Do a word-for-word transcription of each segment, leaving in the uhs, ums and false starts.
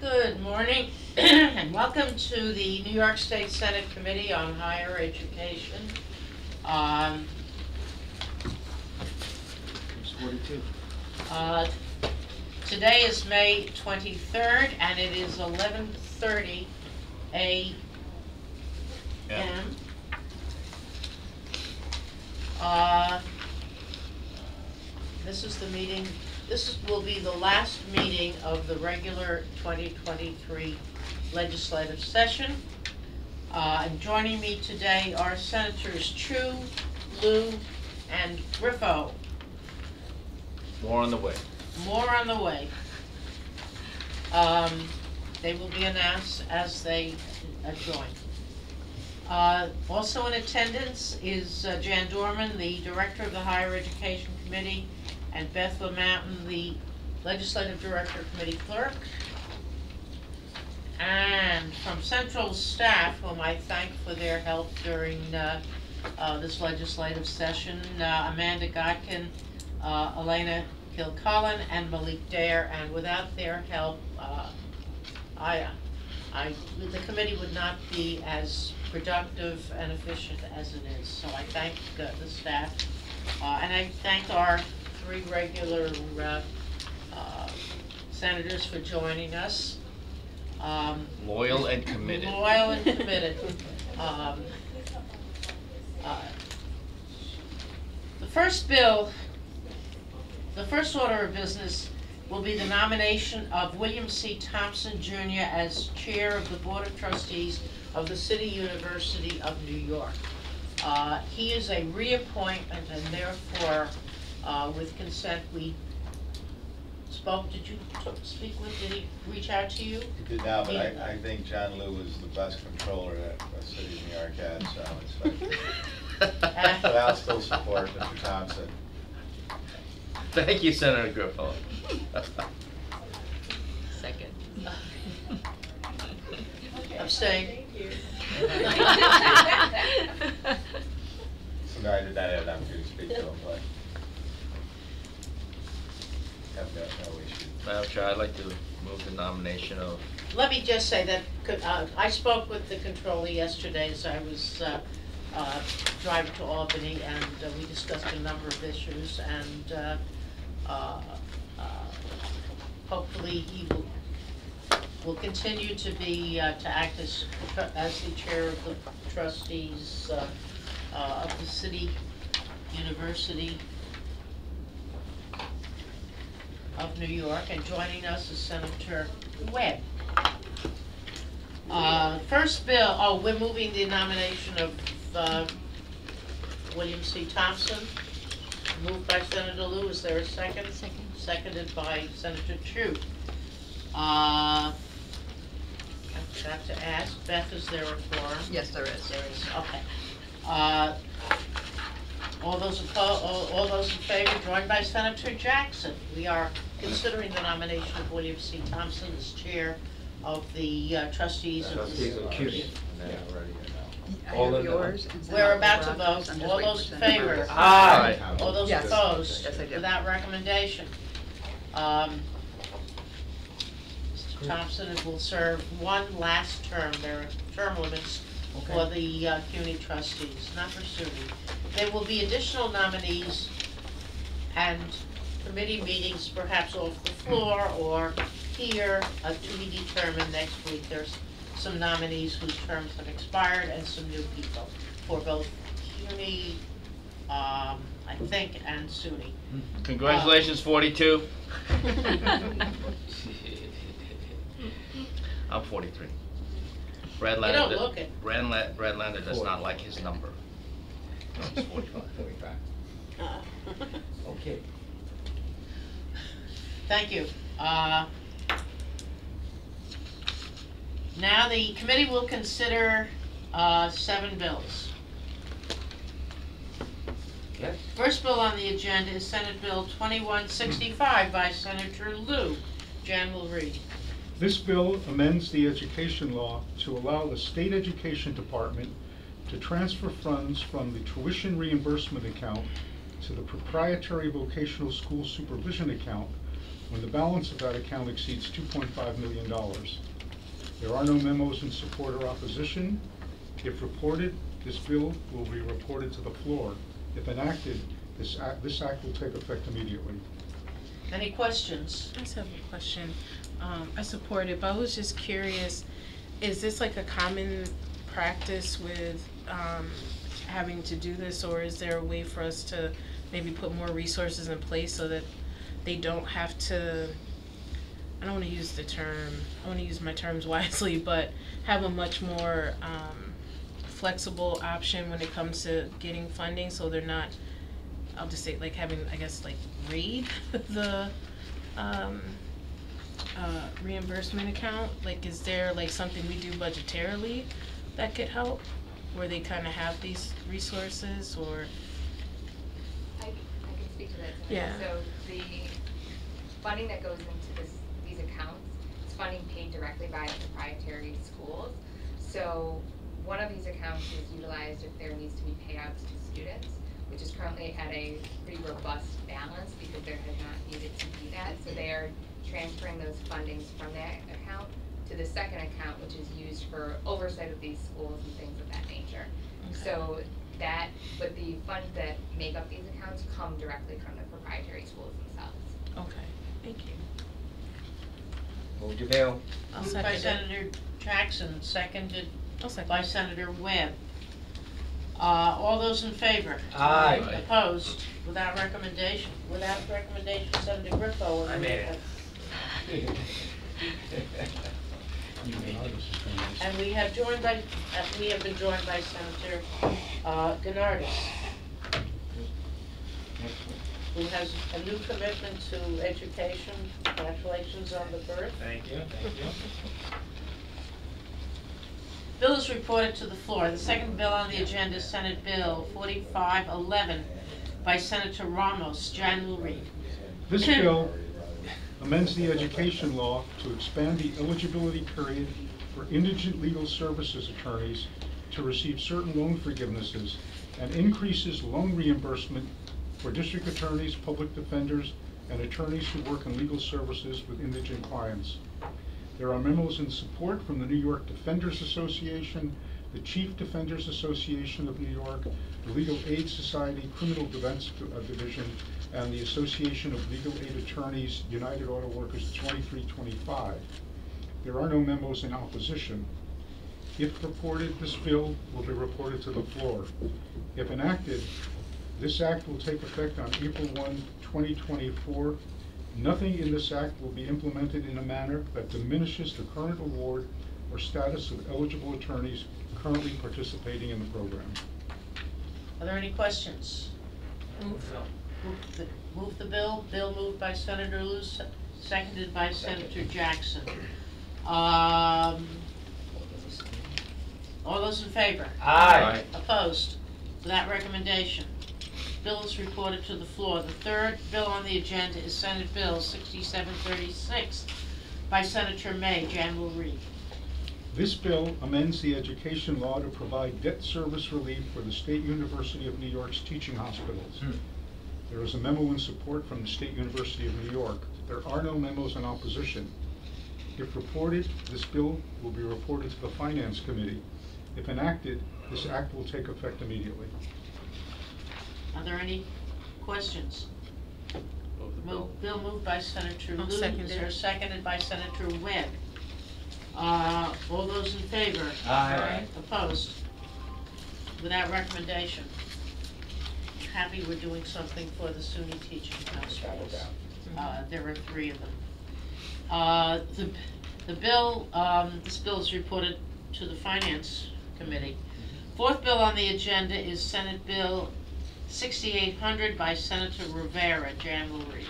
Good morning and welcome to the New York State Senate Committee on Higher Education. Um, uh, today is May twenty-third and it is eleven thirty a m Yeah. Uh, this is the meeting. This will be the last meeting of the regular twenty twenty-three legislative session. Uh, and joining me today are Senators Chu, Liu, and Griffo. More on the way. More on the way. Um, they will be announced as they adjourn. Uh, also in attendance is uh, Jan Dorman, the Director of the Higher Education Committee, and Beth LaMountain, the Legislative Director, Committee Clerk. And from Central staff, whom I thank for their help during uh, uh, this legislative session, uh, Amanda Godkin, uh, Elena Kilcullen, and Malik Dare. And without their help, uh, I, I, the committee would not be as productive and efficient as it is. So I thank uh, the staff, uh, and I thank our three regular uh, uh, senators for joining us. Um, loyal and committed. Loyal and committed. Um, uh, the first bill, the first order of business will be the nomination of William C. Thompson, Junior as chair of the Board of Trustees of the City University of New York. Uh, he is a reappointment and therefore, uh, with consent, we spoke. Did you speak with, did he reach out to you? He did now, but I, I think John Liu was the best controller that the City of New York had, so I'm expecting uh, but I'll still support Mister Thompson. Thank you, Senator Griffo. Second. I'm saying. Thank you. So no, I did not have an opportunity to speak to him, but I've got no issue. Madam Chair, I'd like to move the nomination of. Let me just say that uh, I spoke with the controller yesterday as I was uh, uh, driving to Albany, and uh, we discussed a number of issues, and uh, uh, uh, hopefully he will. will continue to be uh, to act as as the chair of the trustees uh, uh, of the City University of New York. And joining us is Senator Webb. Uh, first bill. Oh, we're moving the nomination of uh, William C. Thompson. Moved by Senator Liu. Is there a second? Second. Seconded by Senator Chu. Uh, I forgot to ask, Beth, is there a quorum? Yes, there is. There is. Okay. Uh, all those all, all those in favor, joined by Senator Jackson. We are considering the nomination of William C. Thompson as chair of the uh, trustees uh, of the C U N Y. All of yours. We're about to vote. All those in favor. Aye. Aye. All those yes. opposed. Yes, I do. Without recommendation. Um, Thompson will serve one last term. There are term limits okay. for the uh, C U N Y trustees, not pursuing. There will be additional nominees and committee meetings, perhaps off the floor or here, uh, to be determined next week. There's some nominees whose terms have expired and some new people for both C U N Y, um, I think, and SUNY. Congratulations, uh, forty-two. I'm forty-three. Brad Lander, you don't look it. Brad, La Brad Lander does not like his number. No, he's forty-five. forty-five. Uh, okay. Thank you. Uh, now the committee will consider uh, seven bills. Yes. First bill on the agenda is Senate Bill twenty-one sixty-five by Senator Liu. Jan will read. This bill amends the education law to allow the State Education Department to transfer funds from the tuition reimbursement account to the proprietary vocational school supervision account when the balance of that account exceeds two point five million dollars. There are no memos in support or opposition. If reported, this bill will be reported to the floor. If enacted, this act, this act will take effect immediately. Any questions? I just have a question. Um, I support it, but I was just curious, is this like a common practice with um, having to do this, or is there a way for us to maybe put more resources in place so that they don't have to, I don't want to use the term, I want to use my terms wisely, but have a much more um, flexible option when it comes to getting funding, so they're not, I'll just say, like having, I guess, like read the um, uh, reimbursement account? Like, is there like something we do budgetarily that could help, where they kind of have these resources, or? I, I can speak to that. Yeah. So the funding that goes into this, these accounts, it's funding paid directly by proprietary schools. So one of these accounts is utilized if there needs to be payouts to students, which is currently at a pretty robust balance because there has not needed to be that. So they are transferring those fundings from that account to the second account, which is used for oversight of these schools and things of that nature. Okay. So that, but the funds that make up these accounts come directly from the proprietary schools themselves. Okay, thank you. Move the bill. I'll Moved by it. Senator Jackson, seconded I'll second by it. Senator Webb. Uh, all those in favor? Aye. Aye. Opposed? Without recommendation. Without recommendation, Senator Griffo. I made it. You made it. And we have joined by, uh, we have been joined by Senator uh, Gennardis, who has a new commitment to education. Congratulations on the birth. Thank you. Thank you. Bill is reported to the floor. The second bill on the agenda is Senate Bill forty-five eleven by Senator Ramos. Jan Mulry. This bill amends the education law to expand the eligibility period for indigent legal services attorneys to receive certain loan forgivenesses and increases loan reimbursement for district attorneys, public defenders, and attorneys who work in legal services with indigent clients. There are memos in support from the New York Defenders Association, the Chief Defenders Association of New York, the Legal Aid Society, Criminal Defense Division, and the Association of Legal Aid Attorneys, United Auto Workers twenty-three twenty-five. There are no memos in opposition. If reported, this bill will be reported to the floor. If enacted, this act will take effect on April first, twenty twenty-four. Nothing in this act will be implemented in a manner that diminishes the current award or status of eligible attorneys currently participating in the program. Are there any questions? Move, move, the, move the bill. Bill moved by Senator Liu, seconded by Senator Jackson. Um, all those in favor? Aye. Aye. Opposed? To that recommendation. Bill is reported to the floor. The third bill on the agenda is Senate Bill sixty-seven thirty-six by Senator May. Jan will read. This bill amends the education law to provide debt service relief for the State University of New York's teaching hospitals. Hmm. There is a memo in support from the State University of New York. There are no memos in opposition. If reported, this bill will be reported to the Finance Committee. If enacted, this act will take effect immediately. Are there any questions? Move the bill. Bill moved by Senator Liu. Is there a seconded by Senator Webb? Uh, all those in favor? Aye. Aye. Opposed? Without recommendation. Happy we're doing something for the SUNY teaching hospitals. Uh, there are three of them. Uh, the the bill. Um, this bill is reported to the Finance Committee. Fourth bill on the agenda is Senate Bill sixty-eight hundred by Senator Rivera. Jan will read.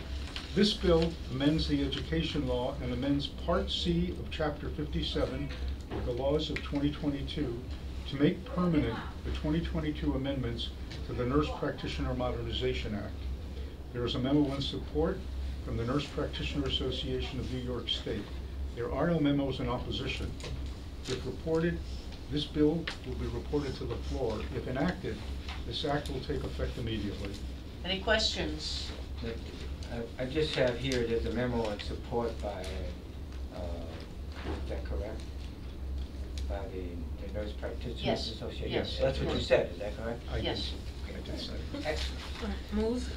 This bill amends the education law and amends Part C of Chapter fifty-seven of the laws of twenty twenty-two to make permanent the twenty twenty-two amendments to the Nurse Practitioner Modernization Act. There is a memo in support from the Nurse Practitioner Association of New York State. There are no memos in opposition. If reported, this bill will be reported to the floor. If enacted, this act will take effect immediately. Any questions? I, I just have here, there's a memo in support by, uh, is that correct? By the, the Nurse Practitioners yes. Association? Yes. So that's what yes. you said, is that correct? I yes. Did, I did say. Excellent. Move.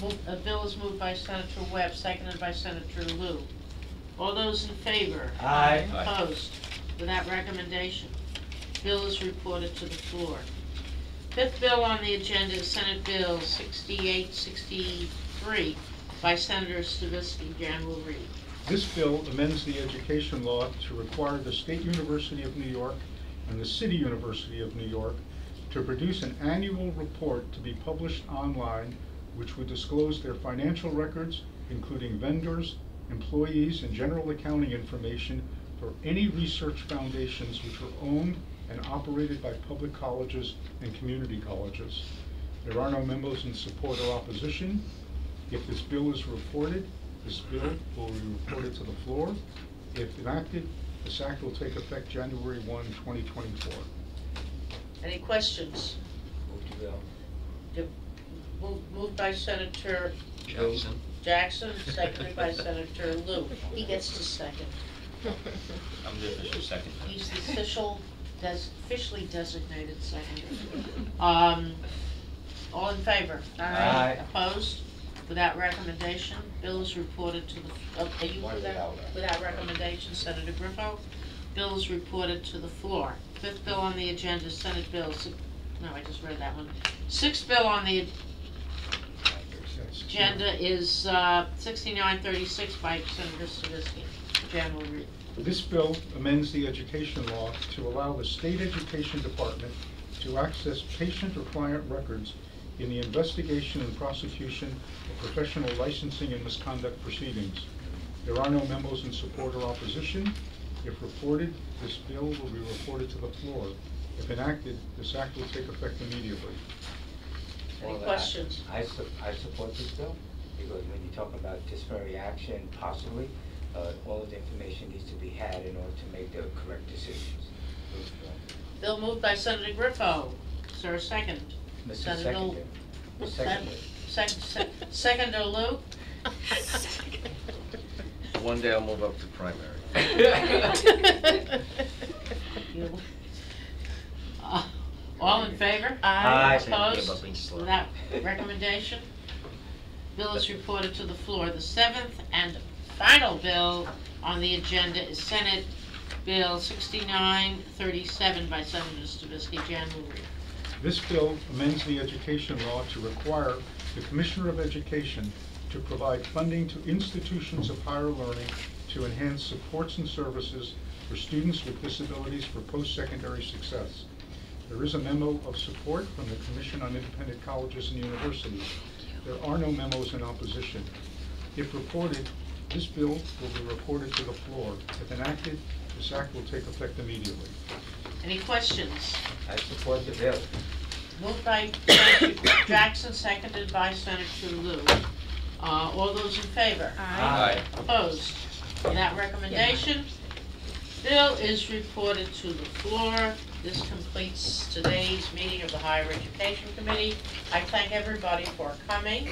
Move. A bill is moved by Senator Webb, seconded by Senator Liu. All those in favor? Aye. Aye. Opposed? With that recommendation, bill is reported to the floor. Fifth bill on the agenda is Senate Bill sixty-eight sixty-three by Senator Stavisky, General Reed. This bill amends the education law to require the State University of New York and the City University of New York to produce an annual report to be published online, which would disclose their financial records, including vendors, employees, and general accounting information for any research foundations which were owned and operated by public colleges and community colleges. There are no memos in support or opposition. If this bill is reported, this bill will be reported to the floor. If enacted, this act will take effect January first, twenty twenty-four. Any questions? Moved by Senator Jackson, Jackson seconded by Senator Liu. He gets to second. I'm the official second. He's the official Des officially designated second. Um, all in favor? Aye. Aye. Opposed? Without recommendation, bill is reported to the. Oh, are you without, that? Without recommendation, Senator Griffo. Bill is reported to the floor. Fifth bill on the agenda, Senate Bill. No, I just read that one. Sixth bill on the agenda is uh, sixty-nine thirty-six by Senator Stavisky. Jan will read. This bill amends the education law to allow the State Education Department to access patient or client records in the investigation and prosecution of professional licensing and misconduct proceedings. There are no memos in support or opposition. If reported, this bill will be reported to the floor. If enacted, this act will take effect immediately. Any well, questions? I, I, su I support this bill because when you talk about disparate action, possibly, Uh, all of the information needs to be had in order to make the correct decisions. Bill moved by Senator Griffo. Is there a second? Mister Senator Liu. Secondary. Second, sec Seconder Liu. Second. One day I'll move up to primary. uh, all in favor? Aye. Opposed? That recommendation. Bill is reported to the floor. The seventh and final bill on the agenda is Senate Bill sixty-nine thirty-seven by Senator Stavisky. Jan Mulry. This bill amends the education law to require the Commissioner of Education to provide funding to institutions of higher learning to enhance supports and services for students with disabilities for post-secondary success. There is a memo of support from the Commission on Independent Colleges and Universities. There are no memos in opposition. If reported, this bill will be reported to the floor. If enacted, this act will take effect immediately. Any questions? I support the bill. Moved by Senator Jackson, seconded by Senator Liu. Uh, all those in favor? Aye. Aye. Opposed? And that recommendation, bill is reported to the floor. This completes today's meeting of the Higher Education Committee. I thank everybody for coming,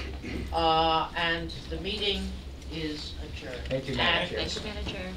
uh, and the meeting is adjourned. Thank you, Madam Chair.